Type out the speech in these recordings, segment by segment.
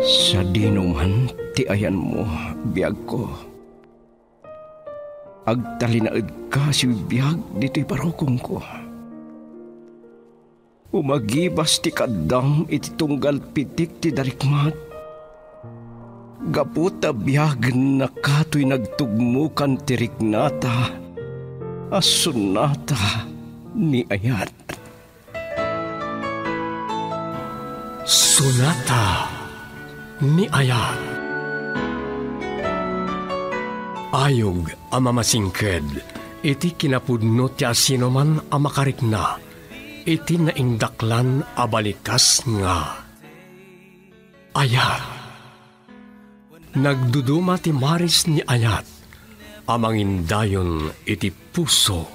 Sa dinuman ti ayan mo, biyag ko. Agtalinaid ka si biyag dito'y parokong ko. Umagibas ti kadam iti tunggal pitik ti darikmat. Gaputa biyag na kato'y nagtugmukan ti Rignata, as Sonata Ni Ayat. Sonata Ni Ayat. Ayog ang mamasingked, iti kinapudno ti asinoman ang makarikna, iti naindaklan a balikas nga. Ayat. Nagduduma ti maris ni Ayat, amangindayon iti puso,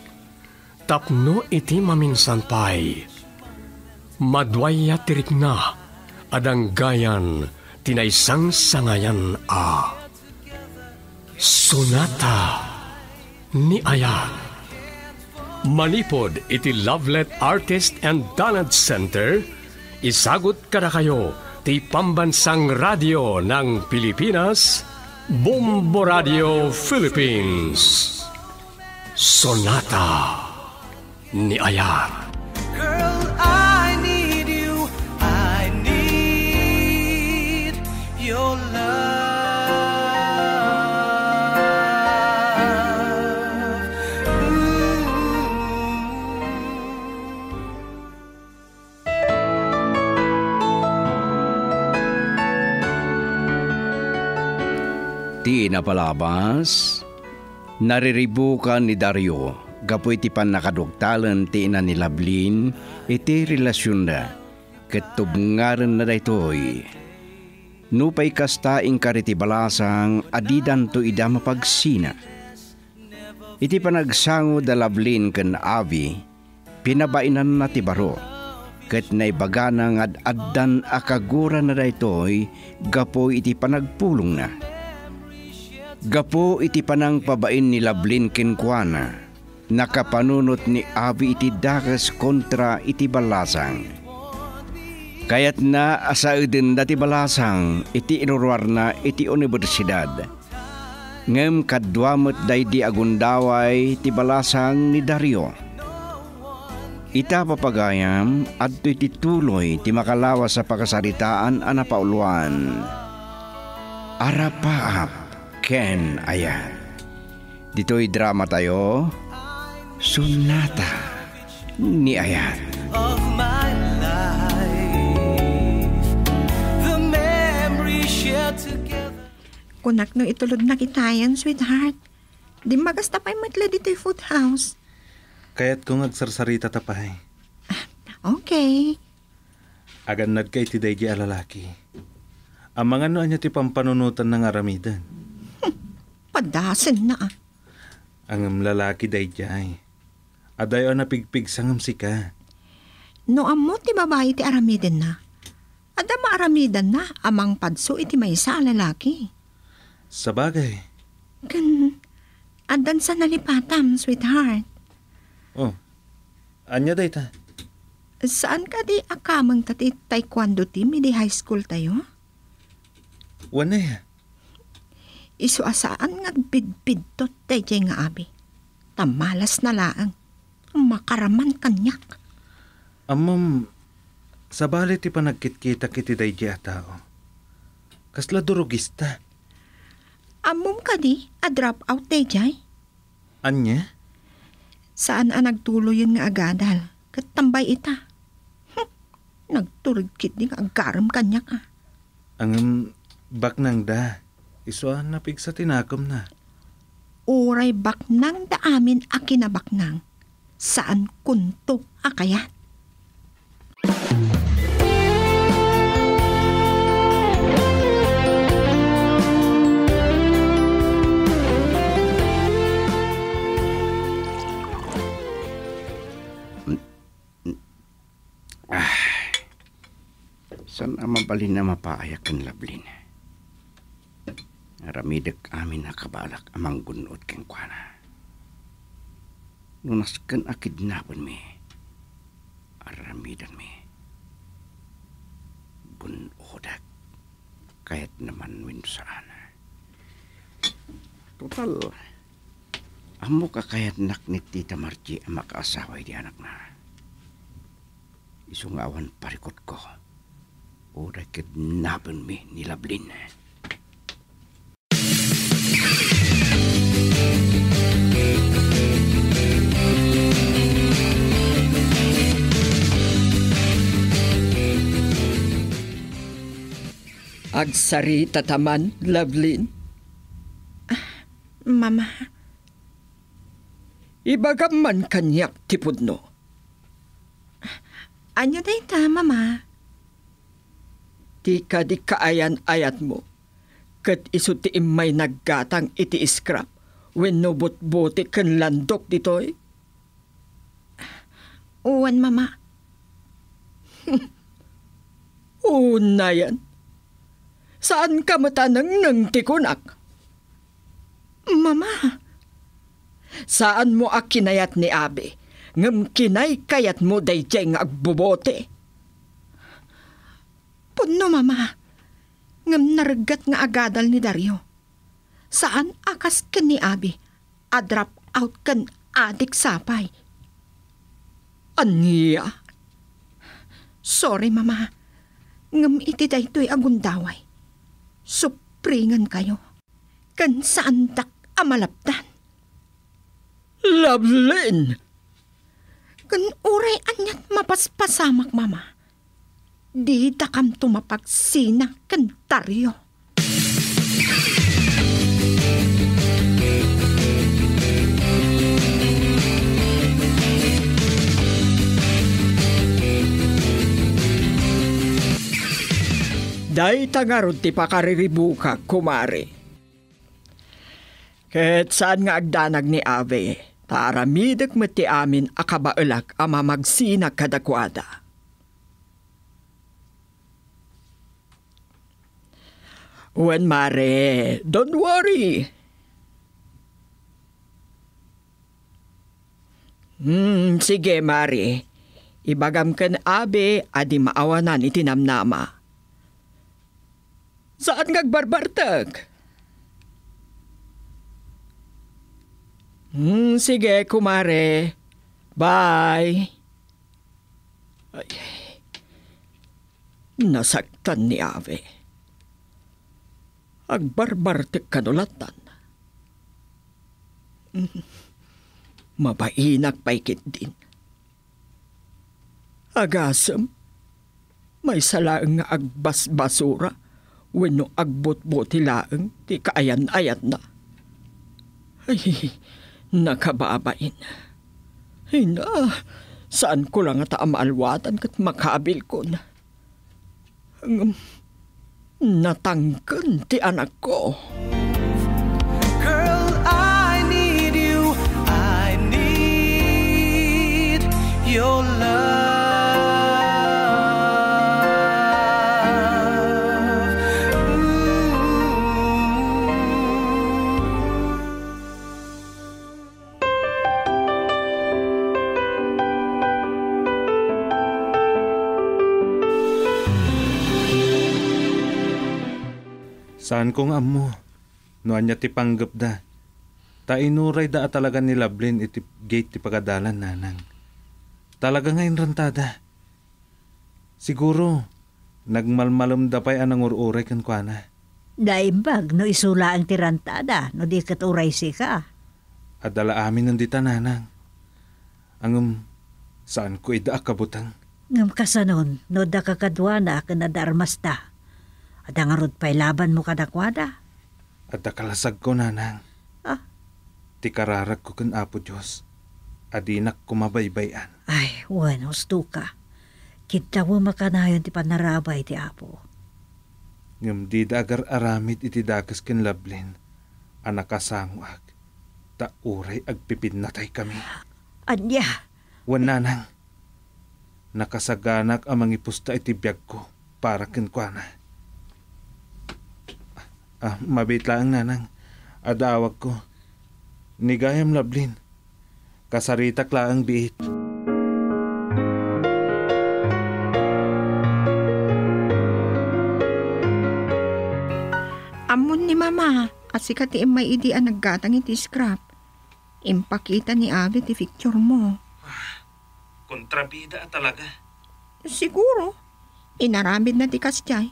tapno iti maminsanpay. Madwaya ti rikna, adanggayan tinaisang sangayan a Sonata Ni Ayat. Manipod iti Lovelet Artist and Talent Center, isagot kada kayo ti Pambansang Radio ng Pilipinas, Bombo Radio Philippines. Sonata Ni Ayat. Di napalabas, nariribukan ni Dario, gapu iti pan nakadugtalan ti ina ni Lablin, iti relasyon na, ketubngaran na daytoy. Nupay kastaing karitibalasang adidan to ida mapagsina. Iti panagsango da Lablin ken Avi, pinabainan na ti Baro, ket naibaganang ad-addan akagura na daytoy, gapu iti panagpulong na. Gapo iti panang pabain ni Lablin ken Kuana, nakapanunot ni Avi iti dakas kontra iti balasang. Kayat na asaudin dati balasang iti inurwar na iti universidad. Ngem kadwamot day di agundaway ti balasang ni Dario. Ita papagayam adto iti tuloy ti makalawas sa pakasaritaan a napauluan. Arapaap Ken Ayat. Dito'y drama tayo, Sonata Ni Ayat. Of my life, the memory shared together. Kunak no itulod na kitayan, sweetheart. Di magasta pa'y matla dito'y food house. Kaya't kung agsarsarita tapay. Okay. Agan nagkay ti daydi alalaki. Ang mga noan niya ti pampanunutan ng aramidan. Padasin na. Ang lalaki dayjay. Adayo na pigpig sangam sika. No ammo ti babae ti aramiden na. Adama aramidan na amang padso iti maysa a lalaki. Sabagay. Ken addan sa nalipatam, sweetheart. Oh. Anya dayta. Saan ka di akamang tati taekwondo team di high school tayo? Wanay. Isu asaan nga bidbid to tayo nga abi. Tamalas na laang. Makaraman kanyak. Amam, sa balit ipanagkitkita kiti day di atao. Kasla durugista. Amam ka di, a drop out tayo jay. Anya? Saan ang nagtuloyin nga agadal? Katambay ita. Nagturugkit di nga agaram kanyak ah. Ang bak nang da. Iswa na pigsa tinakam na. Uray baknang da amin a kinabaknang. Saan kunto akayat? San ang mabalin na mapaayak ang Lablin? Aramidek amin nakabalak amang gunod keng Kuana. Nunasken akid napon mi. Aramidan mi. Gunodak. kahit naman winsaan. Total, amo ka kahit naknit Tita Margie ang makaasaway di anak na. Isungawan parikot ko. O da kidnapin mi ni Lablin. Agsari tataman, Lovelyn. Mama. Ibagam man kanyak tipudno. Anyo na ita, Mama. Di ka di kaayan ayat mo. Kat iso ti imay naggatang iti iskrap. When no bot-bote kan landok ditoy. Uwan, Mama. Una yan. Saan ka matanang nang tikunak? Mama. Saan mo akinayat ni Abe? Ngam kinay kayat mo dayjeng agbubote. Puno, Mama. Ngam naragat nga agadal ni Dario. Saan akas ken ni Abe? Adrap out ken adik sapay. Aniya? Sorry, Mama. Ngam iti daytoy agundaway. Supringan kayo. Kan saan tak amalaptan? Lovelyn! Kan uray anyat mapaspasamak, Mama. Di takam tumapagsina kan Taryo. Day tangarot ti pakariribuka, kumare. Kahit saan nga agdanag ni Ave, taaramidak mati amin akabaulak ama magsina kadakwada. Wen mare, don't worry. Sige mare, ibagam ken Ave adi maawanan itinamnama. Saan ngagbarbartag? Sige, kumare. Bye. Ay, nasaktan ni Ave. Agbarbartag kanulatan. Mabainak paikit din. Agasem, may salaang nga agbasbasura. Weno agbot-boti laeng, di kaayan-ayat na. Ay, nakababain. Ay na, saan ko lang ata maalwatan kat makabil ko na. Natanggan ti anak ko. Girl, I need you. I need your love. Saan kong amo? Noan niya ti panggap da. Tainuray da talaga ni Lovelyn iti gate ti pagadalan nanang. Talaga nga inrantada. Siguro, nagmalmalom da pa'y anang ururay kan kwa na. Daimbag, no isula ang tirantada, no di katuray si ka. Adala amin nandita nanang. Angam, saan ko ida akabutang? Ngam kasanon, no da kakadwana kanadarmasta. At ang arod pa'y laban mo kadakwada. At akalasag ko, nanang. Ah? Tikararag ko kan Apo Diyos. Adinak kumabaybayan. Ay, wan, husto ka. Kita mo makanayon ti panarabay ti Apo. Ngam di dagar aramid iti dagas ken Lovelyn. Anakasanguag. Tauray agpipidnatay kami. Anya? Wan, nanang. Nakasaganak amang ipusta iti biyag ko para kenkwana. Ah, mabait lang, nanang. Adawag ko. Nigayam, Lovelyn. Kasaritak lang ang bihit. mama, at si kati may idi ang naggatang iti scrap. Impakita ni Abi ti picture mo. Ah, kontrabida talaga. Siguro. Inaramid na ti kasyay.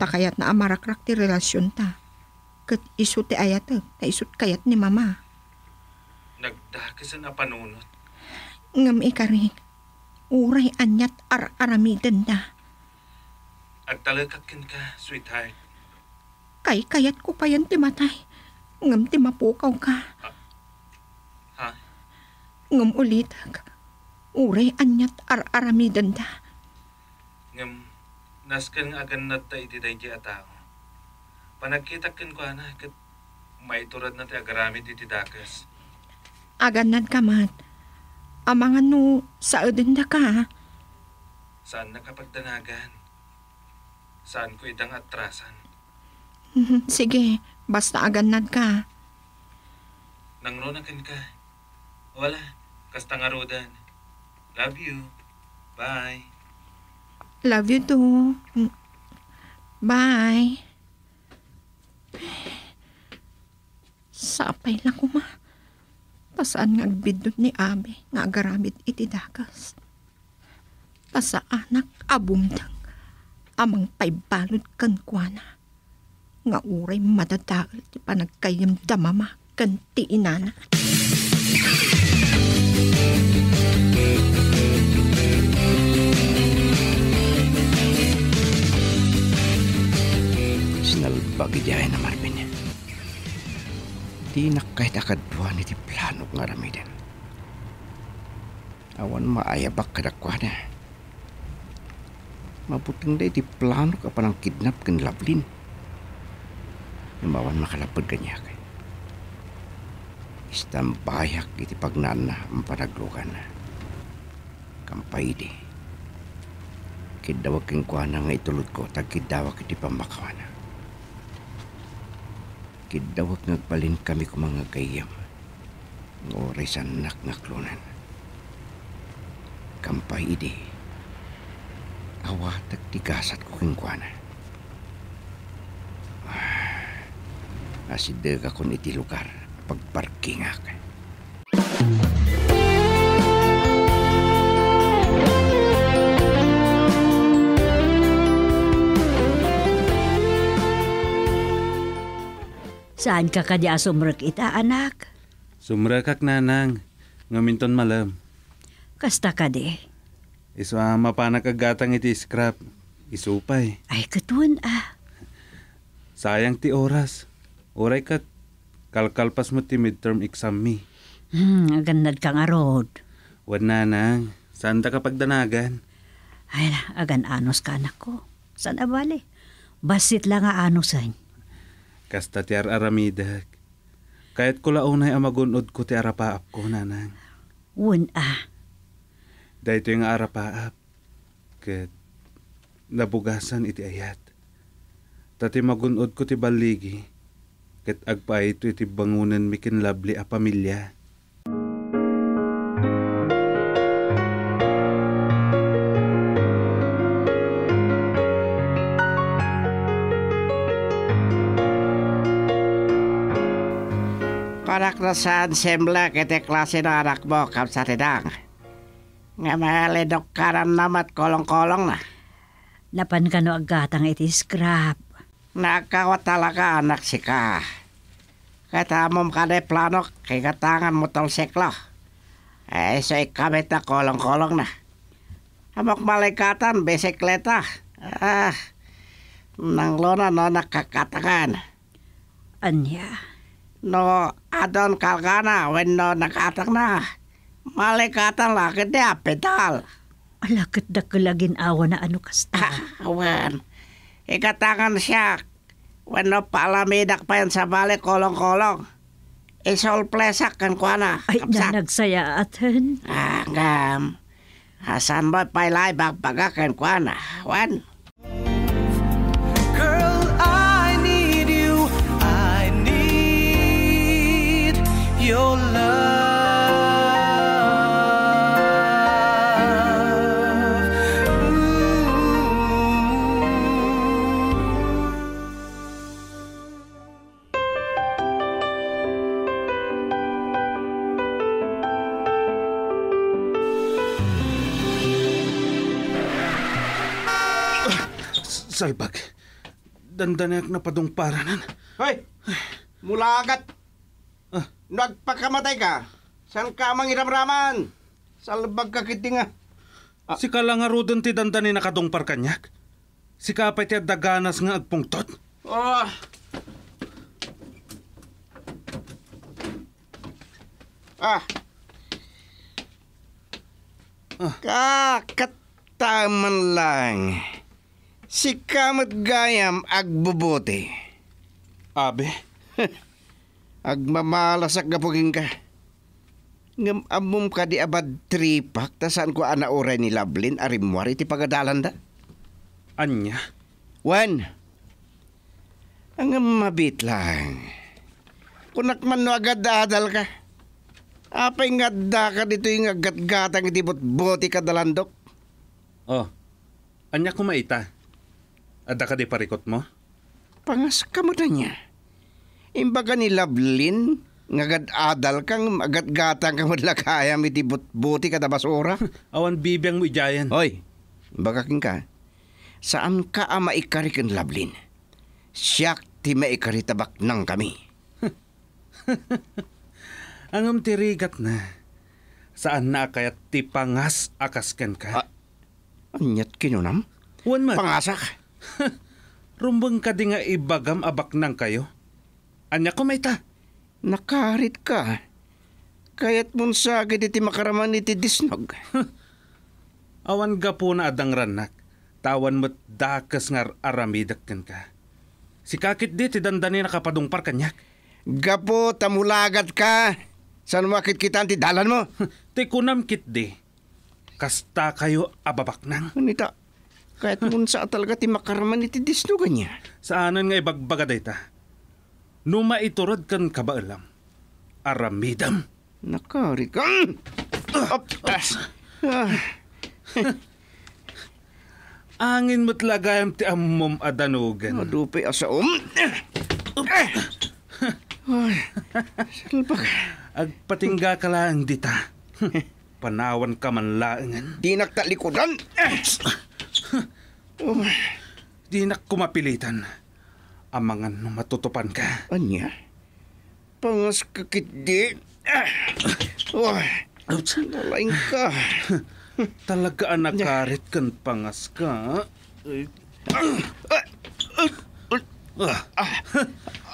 Takayat na amarakrak ti relasyon ta. Kat isut ti ayat ta isut kayat ni mama. Nagdakisan na panunot. Ngam ikaring. Uray anyat ar-aramidan da. Agtalakakin ka, sweetheart. Kay-kayat ko pa yan timatay. Ngam timapukaw ka. Ha? Ngam ulitag. Uray anyat ar-aramidan da. Ngam, naskan nga agan na tayo itiday kaya tao. Panagkitakin ko na, kat maiturad na tayo agaramid itidakas. Agan na kamat. Amangan no, saadin na ka. Saan nakapagdanagan? Saan ko itang atrasan? Sige, basta aganad ka. Nangronakin ka. Wala, kastangarodan. Love you. Bye. Love you too. Bye. Sapay lang ko ma. Tasaan nga agbidot ni Abi nga agaramid itidakas. Tasaan nakabumtang amang paybalod kankwana. Nga uray madadagal ti panagkayam damama kan ti inana. Sinalbagi diyan na Marvin. Di nakahit akadwa ni ti plano nga ramiden. Awan maayabak kadakwa na. Mabuting day ti plano ka pa ng kidnap kan Lablin. Nimawan makalapod kanya ka. Istambayak iti pagnana ang panaglukan na. Kampay di. Kidawag kang kuha na nga itulod ko tagkidawag iti pamakawa na. Kidawag nagbalin kami kung mga gayam. Ang oray sanak na klonan. Kampay di. Awatag tigasat ko kingkwana. Ah, asideg ako niti lugar pagparking ako. Saan ka kadya sumrek ita, anak? Sumrekak nanang, ngaminton malam. Kasta ka de. Iswa mapanakagatang iti scrap. Isupay. Ay, katun ah. Sayang ti oras. Oray kat kalkalpas mo ti midterm exam mi. Agannad kang arod. Wad nanang. Saan ta kapagdanagan? Ay, agan anos ka anak ko. Saan abali? Basit lang nga anosan. Kasta ti ar-aramidag. Kahit ko launay amagunod ko ti arapaap ko, nanang. Wun ah. Dahito yung arapaap, ket nabugasan iti ayat. Tati magunod ko ti baligi, ket agpaito iti bangunan mikin labli a pamilya. Paraklasan sembla kete klase na anak mo, kapsaridang. Nga mahaledok karam namat kolong-kolong na. Napan ka no agatang iti scrap. Nakakawa talaga anak si ka. Katamom ka na planok, kikatangan mo tol seklo. Eh, so ikamit na kolong-kolong na. Amok malikatan, bisikleta. Ah, nanglona no nakakatangan. Anya? No, adon kalgana, when no nakatang na. Malikatan lakit niya, pedal. Alakit na kulagin awa na ano kasta. Awan. Ikatangan siya. Wano palamidak pa yan sa balik kolong-kolong. Isol plesak kan kwa na. Ay, nanagsaya atin. Agam. Asan mo pailay bagbaga kan kwa na. Awan. salbag. Dandanak na padungparanan. Hoy! Mula agad! Ah. Nagpakamatay ka! San ka mangiramraman? Salbag ka kitinga. Ah. Sika lang arudan ti dandanin na kadungpar kanyak. Sika pa ti daganas nga agpungtot. Ah! Ah! Ah. Kakataman lang. Si kamat gayam agbubote. Abe? Agmamalasak na puging ka. Ngamamum ka di abad tripak ta saan ko ana oray ni Lablin arimwari ti pagadalan da? Anya? Wan. Ang mabit lang. Kunak man no agad dadal ka. Apay ngadda ka dito yung agat-gatang itibot-boti ka dalandok. Oh. Anya kumaita? Ada ka di parikot mo? Pangas ka mo na niya. Imbaga ni Lablin, ngagad-adal kang agat-gatang kang madlakayam iti buti ka tabasura. Awan bibiyang mo ijayan. Hoy, imbaga king ka. Saan ka ama ikari kan Lablin? Siyak ti maikari tabak nang kami. Angam tirigat na. Saan na kayat ti pangas akasken ka? Anyat kinunam? Uwan man. Pangasak. Rumbang ka di nga ibagam abak nang kayo. Anya kumaita? Nakarit ka. Kaya't mong sagad iti makaraman iti disnog. Awan ka po na adang ranak. Tawan mo't dakas nga aramidak ka. Si kakit di ti dandani nakapadungpar kanyak. Gapo tamulagat ka. San makit kita ti dalan mo? Ti kunam kit di. Kasta kayo ababak nang. Anita. Kahit munsa talaga ti makaraman iti disnugan niya. Saanan nga ibagbagaday ta? Numa iturod kan kabaalam. Aramidam. Nakarikang! Optas! Angin mo't lagayam ti amom adanugan. Madupi asaom. Salbag. Agpatingga ka lang dita. Panawan ka man laangan. Di nagtalikudan. Di na kumapilitan. Amangan nung matutupan ka. Anya? Pangas kakitdi. Nalain ka. Talaga anakarit kan pangas ka.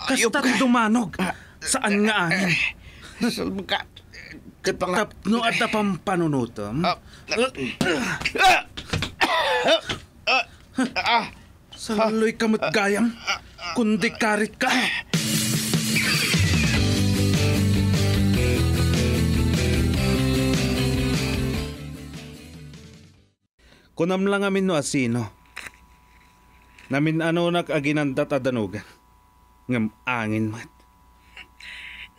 Kasta't dumanog. Saan nga anin? Tapno at apang panunutom. Saloy kamot gayam, kundi karit ka. Kunam lang amin no asino. Namin ano nag-aginandat adanugan. Ngam angin mat.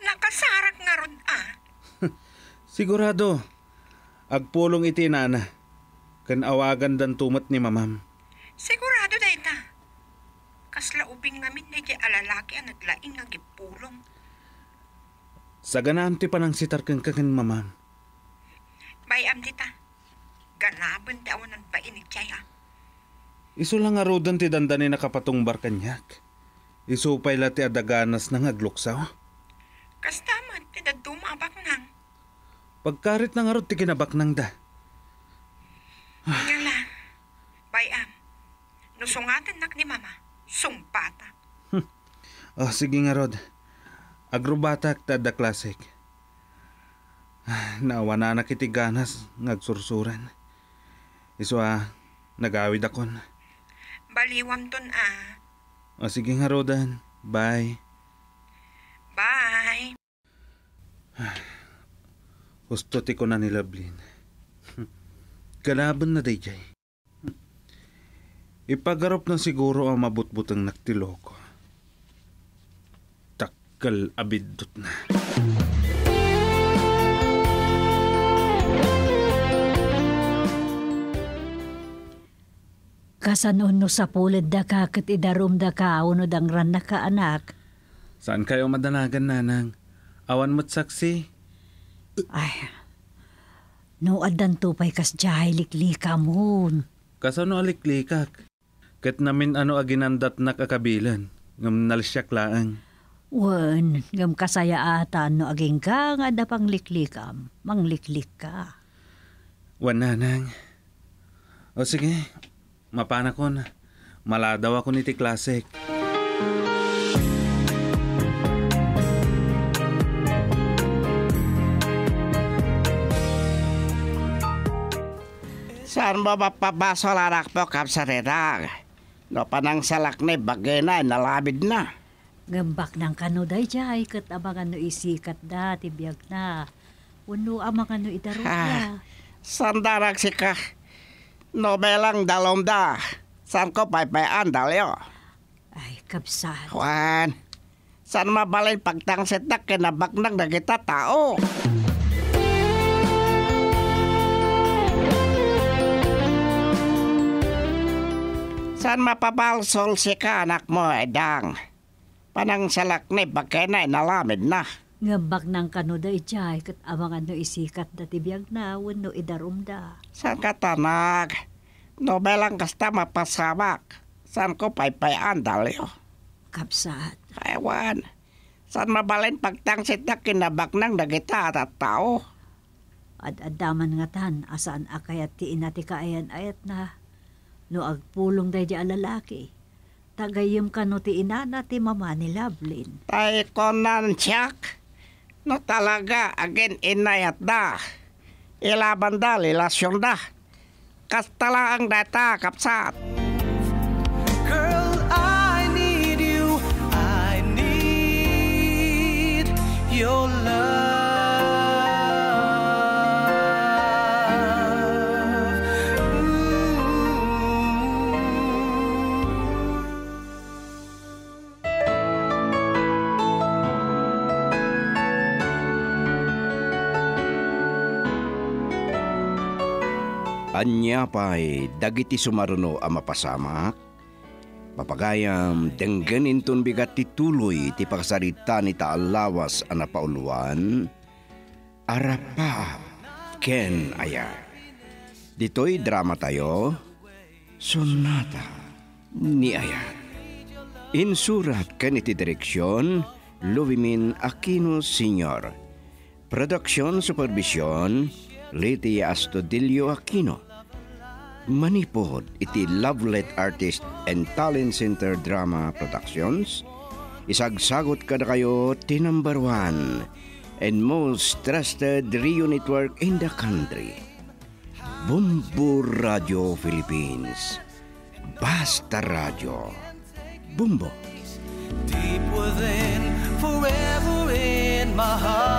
Nakasarak nga ron ah. Sigurado, agpulong iti nana. Kan awagan dan tumat ni mamam. Sigurado dahi ta. Kaslaubing namin na di alalaki ang naglaing nagipulong. Sa ganaan ti panang sitar kang kakin mamam. Bayam di ta. Ganaban di awan ang painig siya. Iso lang arudan ti dandani na kapatungbar kanyak. Iso pa'y lati adaganas ng agluksaw. Kastaman ti dadumabak nang. Pagkarit ng arod ti kinabak nang da. Nga lang, bayam, nusungatan nak ni mama, sumpata. Oh, sige nga Rod, agrobatak tada klasik. Naawa na nakitiganas, ngagsursuran. Iso nagawid akon. Baliwam ton ah. Oh, sige nga Rodan, bye. Bye. Gusto ti ko na ni Lablin. Galaban na day jay. Ipagarap na siguro ang mabutbutang naktiloko. Takkal abidot na. Kasanon no sa pulid da kakit idarum da kaunod ang ran na kaanak. Saan kayo madanagan nanang? Awan mo't saksi? Ay... No adan to pa'y kas jay liklikam hun. Kasano aliklikak? Ket namin ano aginandat na kakabilan, ngam nalisyak laang. Wen, ngam kasayaatan no aging ka, nga da pang liklikam, mangliklik ka. Wen nanang. O sige, mapana ko na. Maladaw ako ni ti Klasik. Saan mo mapabasol anak po, kapsarerang? No panang salak na bagay na, nalabid na. Gambak ng kanuday jay, kat amang ano isikat na, tibiyag na. Uno amang ano idaro na. Sandarag si ka, nobelang dalom da. Saan ko paypayaan dalyo? Ay, kapsar. Juan, saan mabalay pagtangset na kinabak ng nagita tao? Saan mapabalsol si ka anak mo, edang? Panang salak ni bagay na inalamid na. Ngambak ng kanuda ijay, kat amang ano isikat na tibiyag na, wano idarum da. Saan ka tanag? Nobelang kasta mapasamak. Saan ko paypayaan dalyo? Kapsat. Ewan. Saan mabalin pagtangsit na kinabak ng nagita at tao? Ad-adaman nga tan, asaan akayat tiin nati kaayan-ayat na. No agpulong day di alalaki, tagayim ka no ti inana ti mama ni Lablin. Tay konan siyak, no talaga agen inayat da, ilaban da, lilasyon da, kastala ang data kapsat. Girl, I need you, I need your love. Anya pa'y dagiti sumaruno a mapasamak, mapagayam denggenin ton bigat tituloy ti pagsarita ni taalawas a napauluan, Arapaap Ken Ayat. Dito'y drama tayo, Sonata Ni Ayat. Insurat ken iti direksyon, Luwimin Aquino Sr. Production Supervision, Litia Astudillo Aquino. Manipod iti Lovelet Artist and Talent Center Drama Productions. Isagsagot ka na kayo ti #1 and most trusted radio network in the country. Bumbo Radio Philippines. Basta Radio. Bumbo. Deep within, forever in my heart.